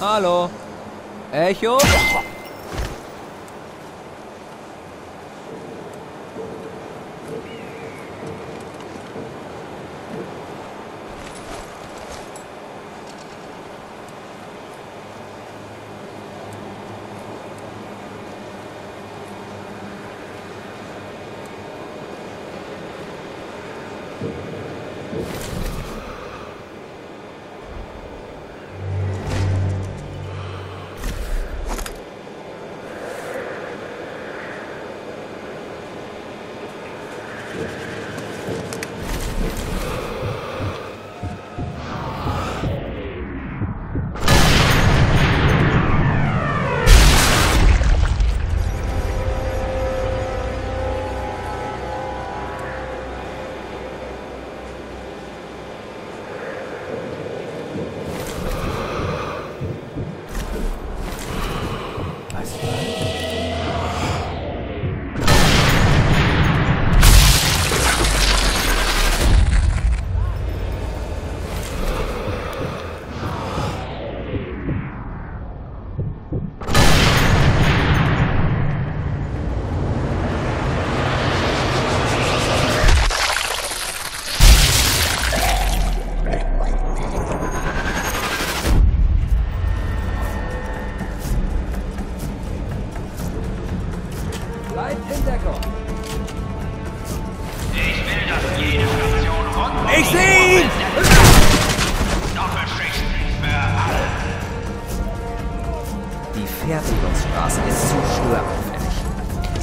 Hallo. Echo?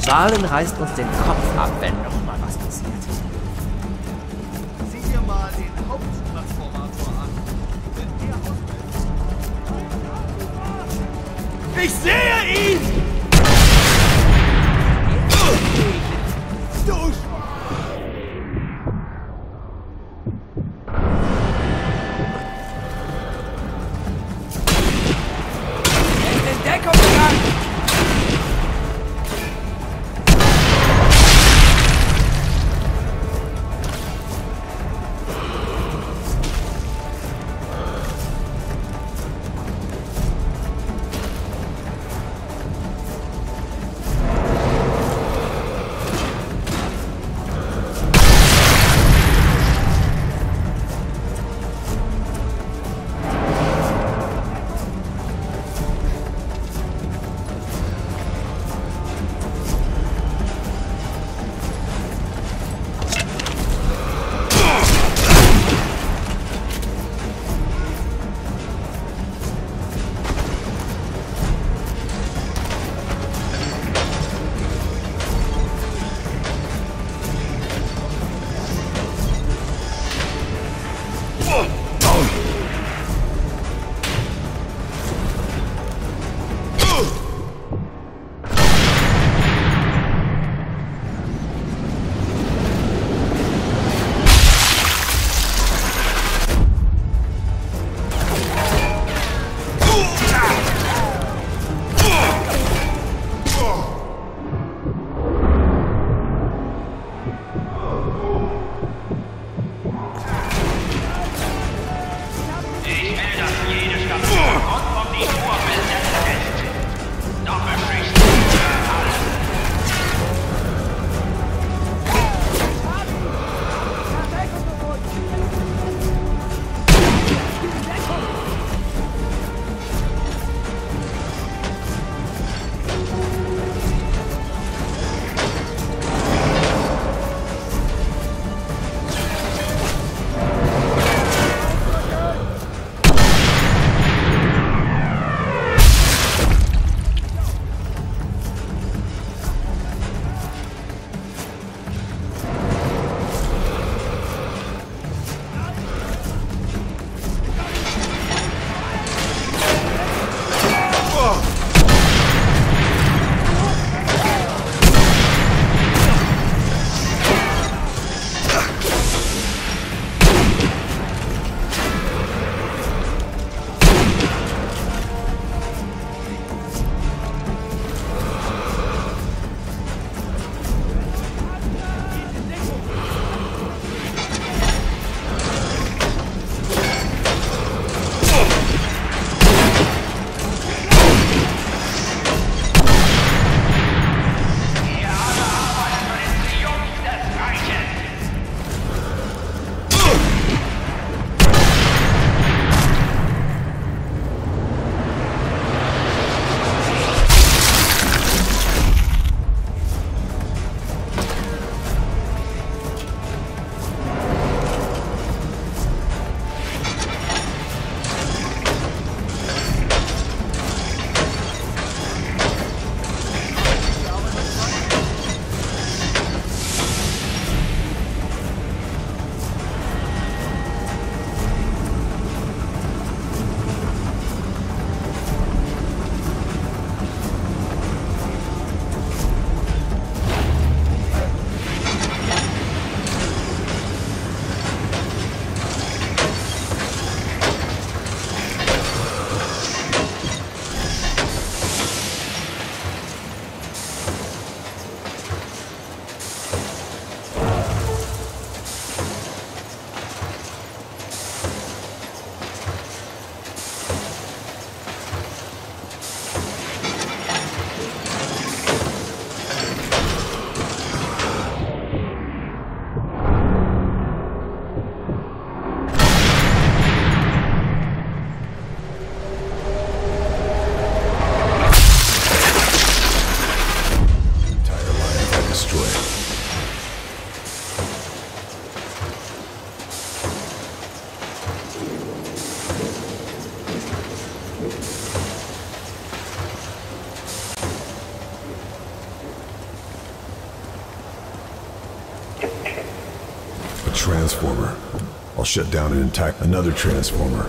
Wahlen reißt uns den Kopf ab, wenn noch mal was passiert. Sieh dir mal den Haupttransformator an. Wenn der ausfällt. Ich sehe ihn! Du! transformer. I'll shut down and attack another transformer.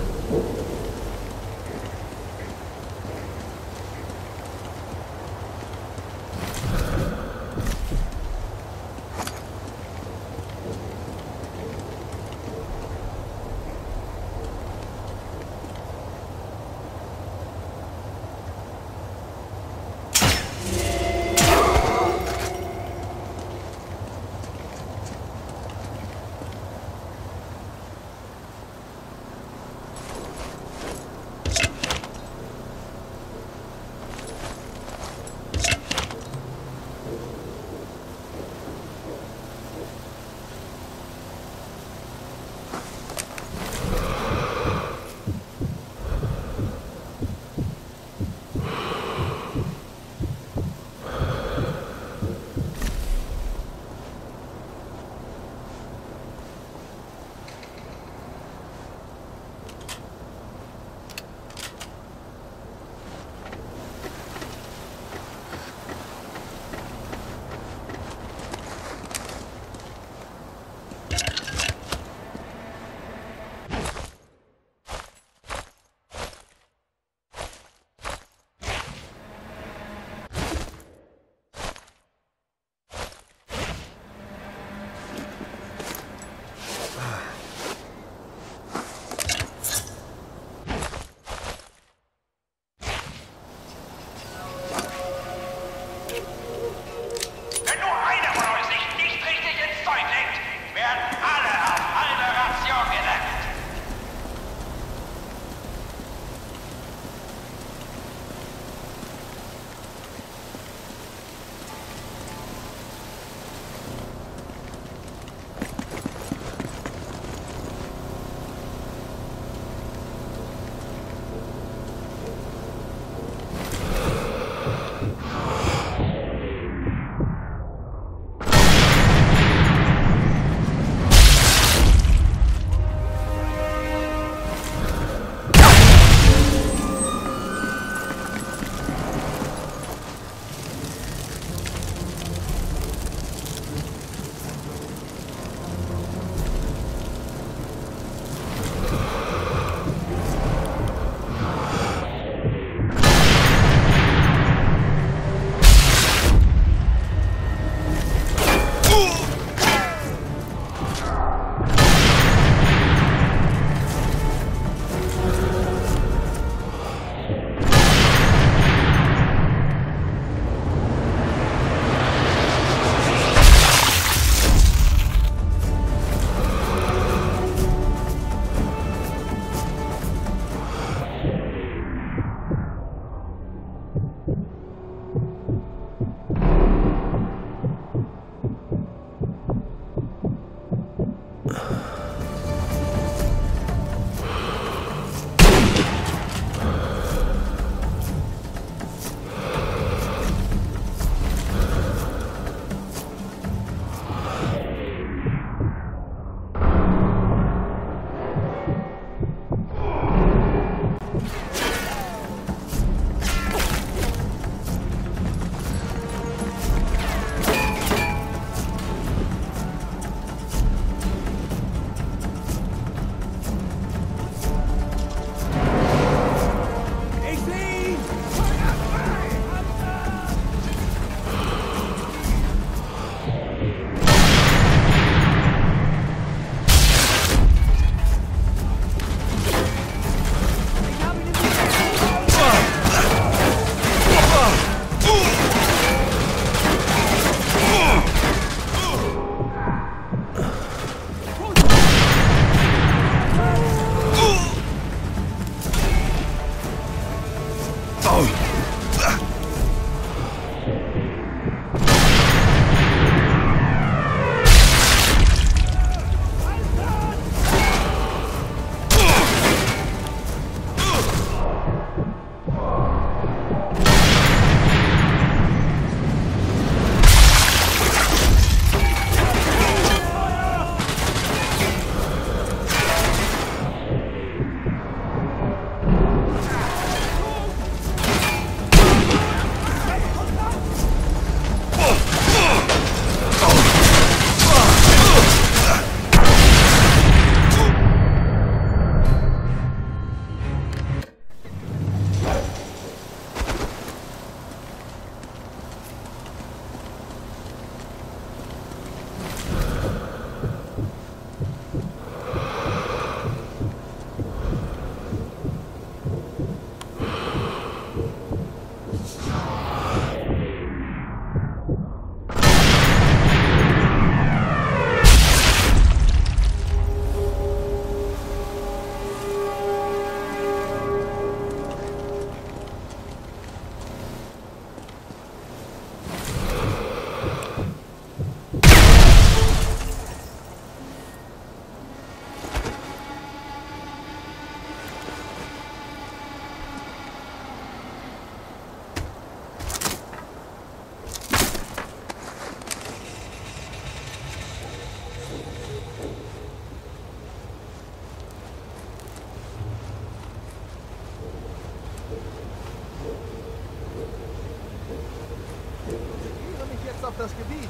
auf das Gebiet.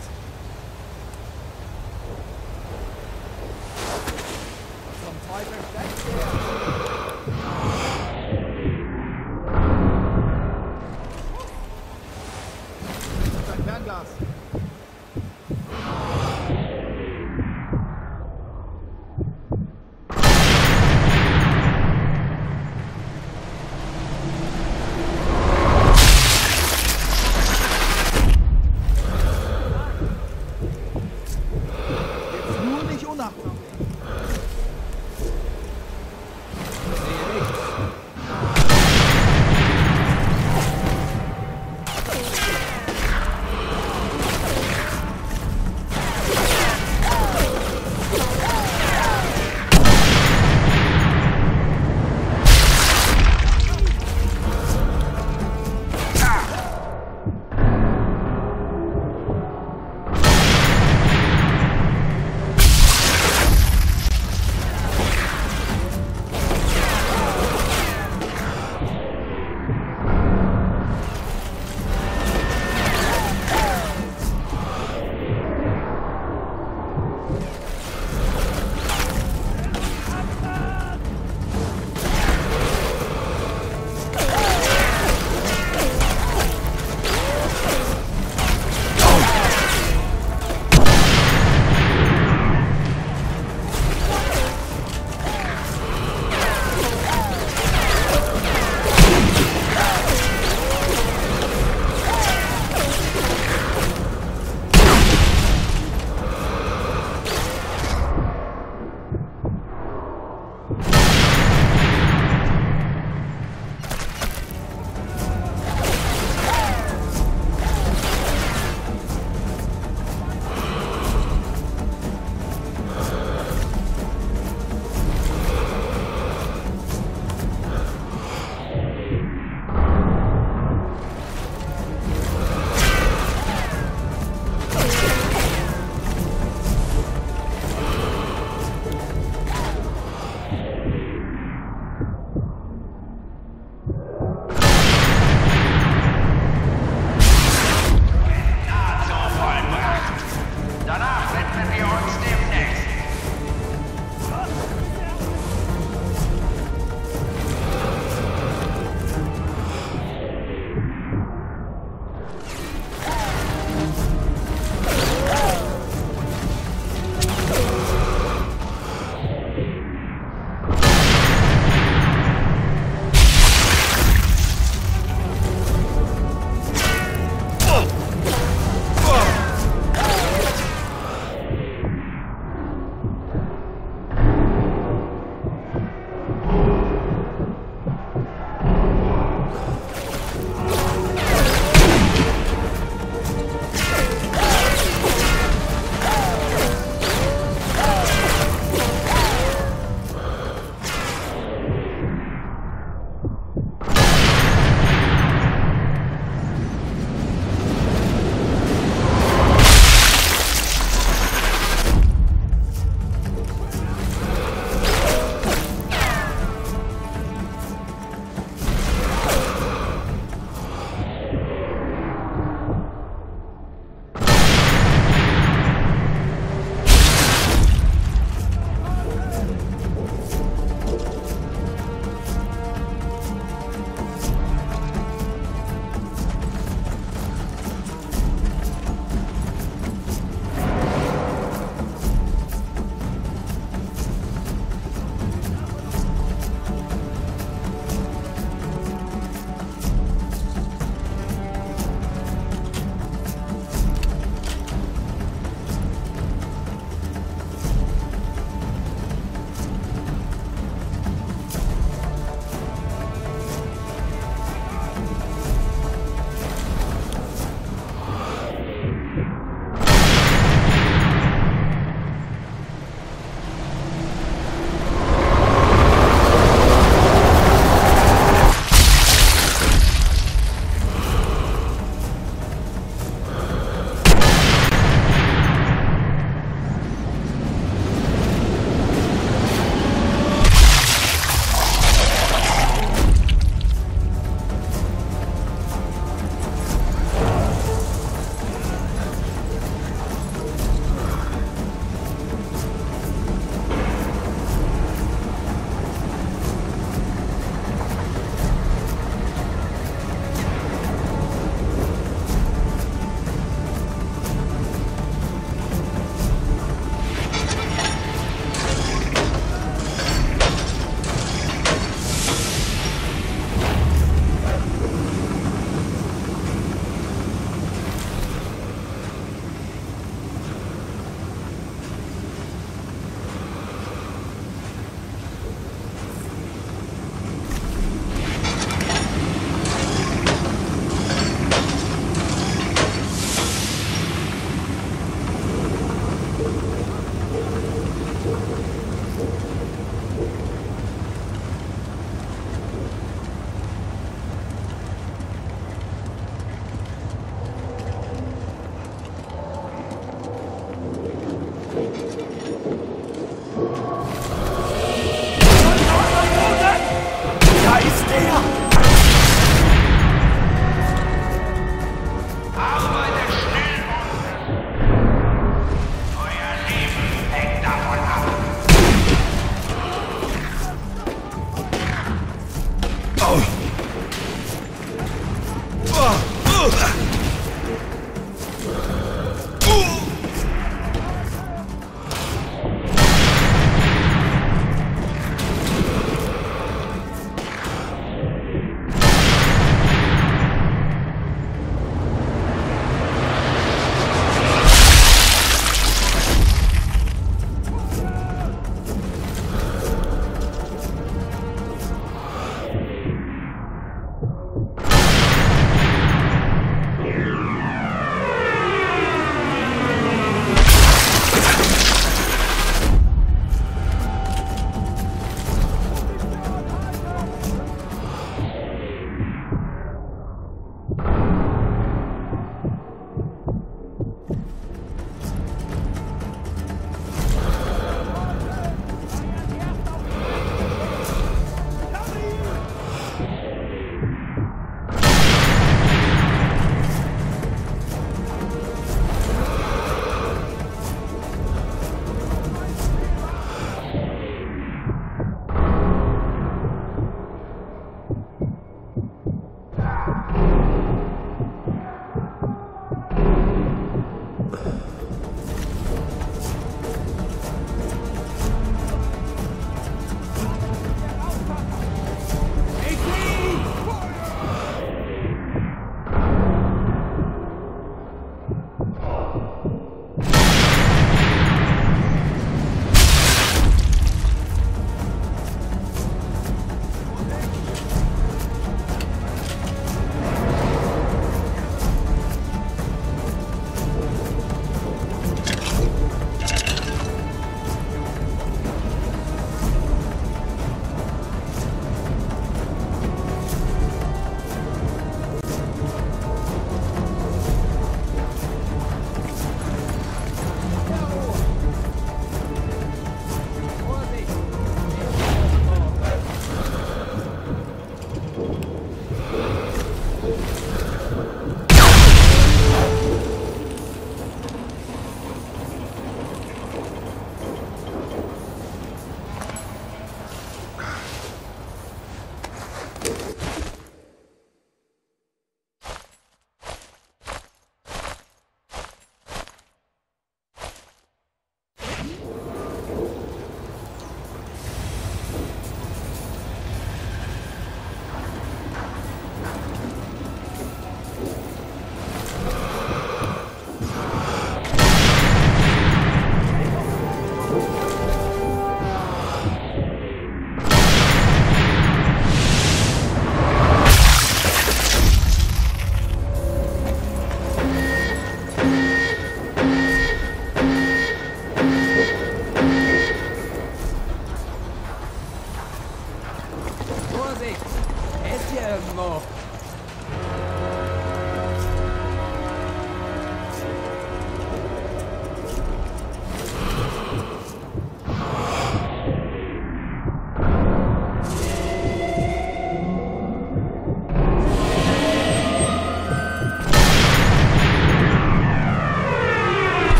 Zum Teufel steckt er! Das ist ein Fernglas.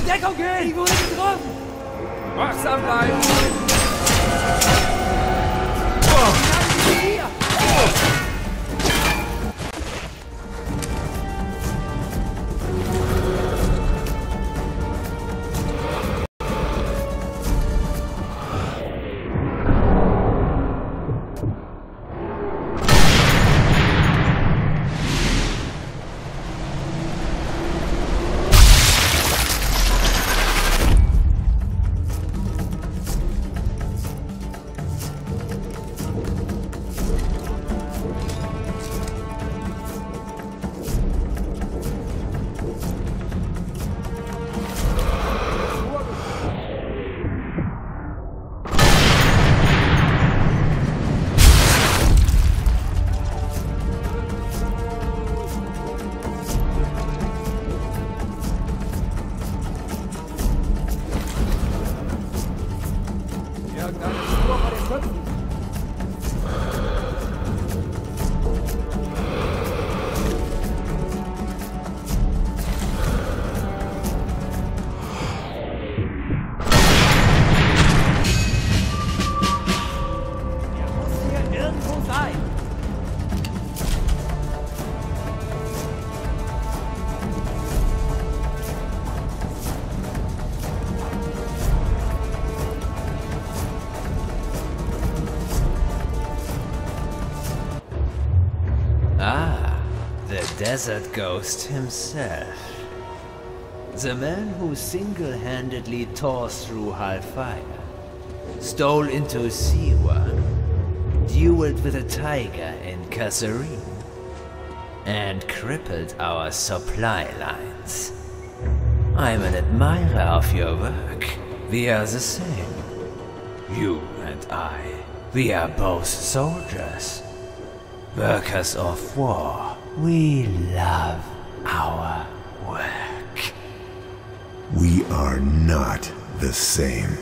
in Deckung gehen! Ich wurde getroffen! Wachsam bleiben! Desert Ghost himself. The man who single-handedly tore through Hellfire, stole into Siwa, dueled with a tiger in Kasserine, and crippled our supply lines. I'm an admirer of your work. We are the same. You and I, we are both soldiers, workers of war. We love our work. We are not the same.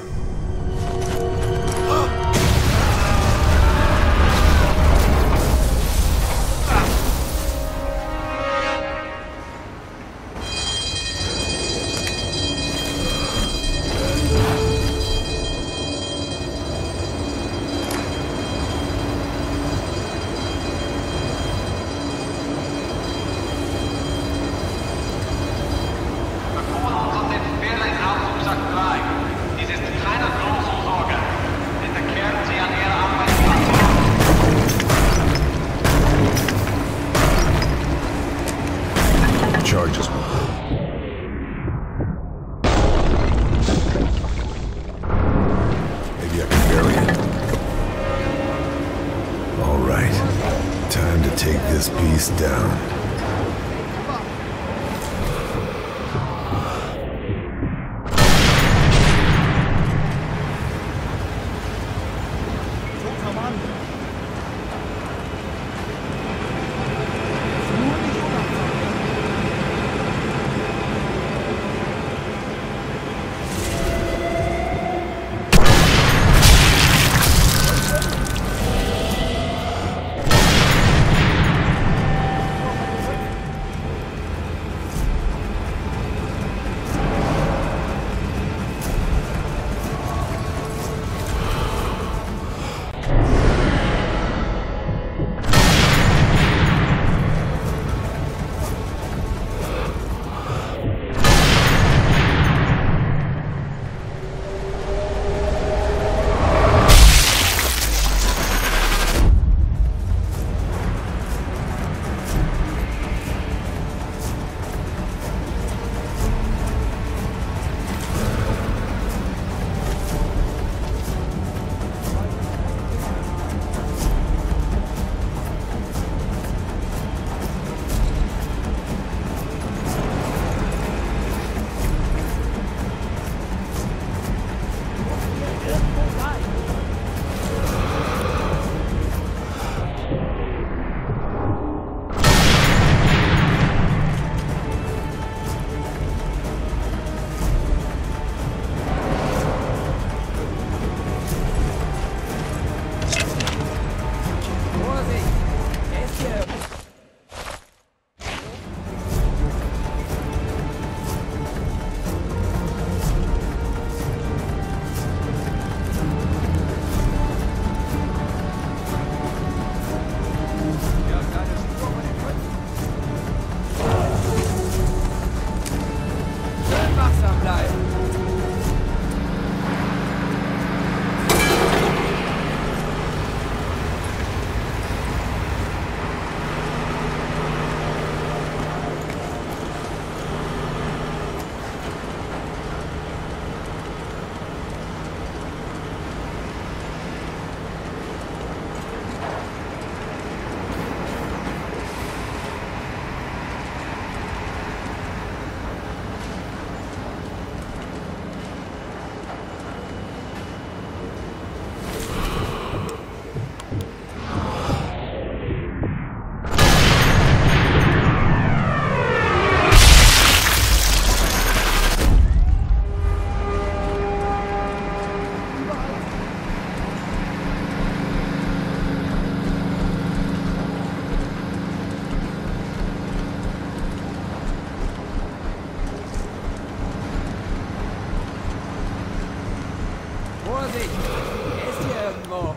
Vorsicht! Er ist hier irgendwo.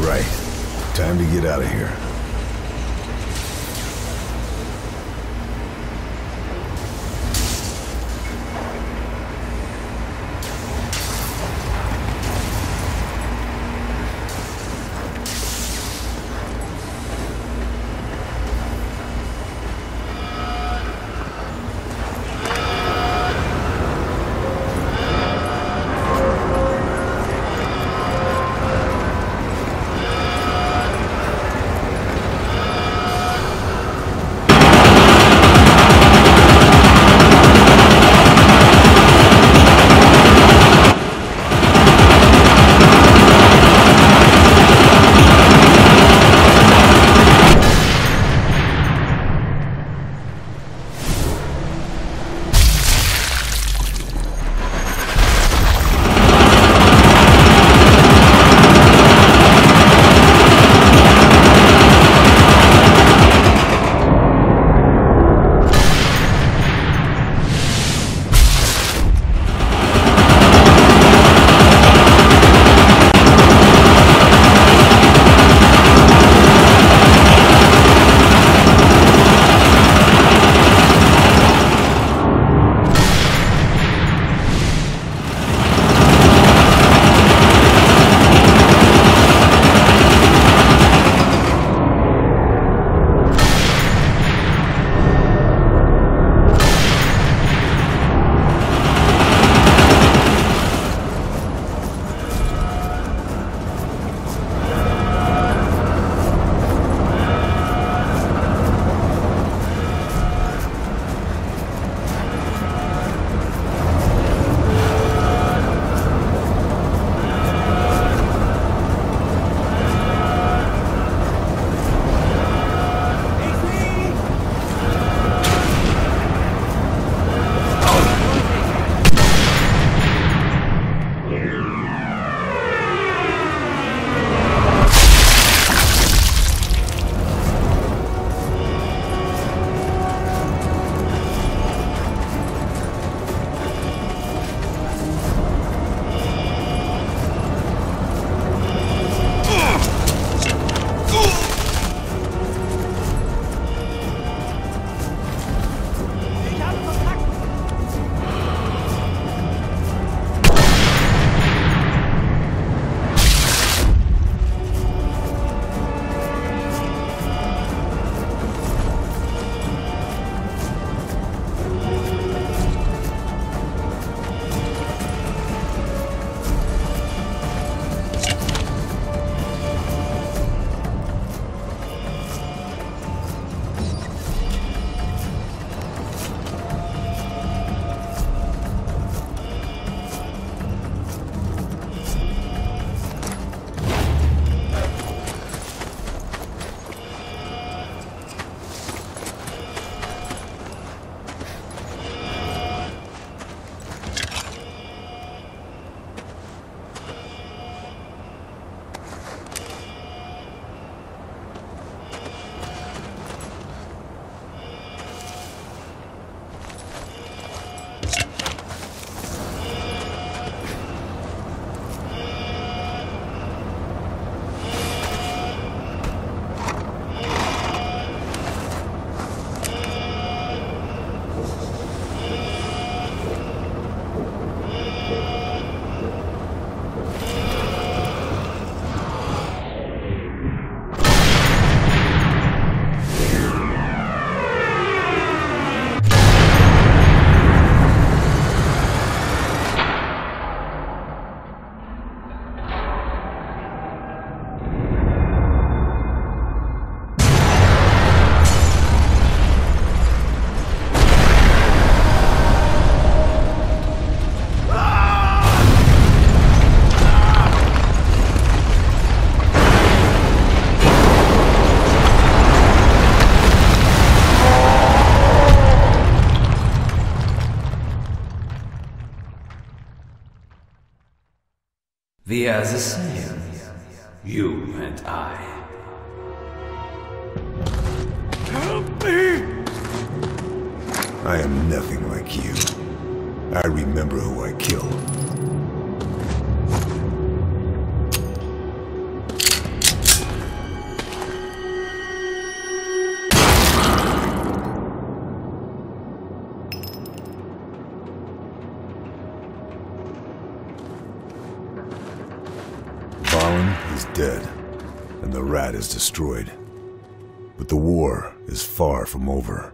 Right. Time to get out of here. The Assassins, you and I. Help me! I am nothing like you. I remember who I killed. dead, and the rat is destroyed. But the war is far from over.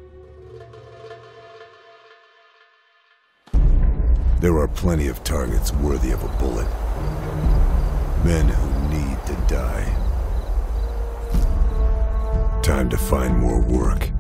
There are plenty of targets worthy of a bullet. Men who need to die. Time to find more work.